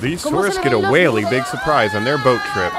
These tourists get a whaley big surprise on their boat trip.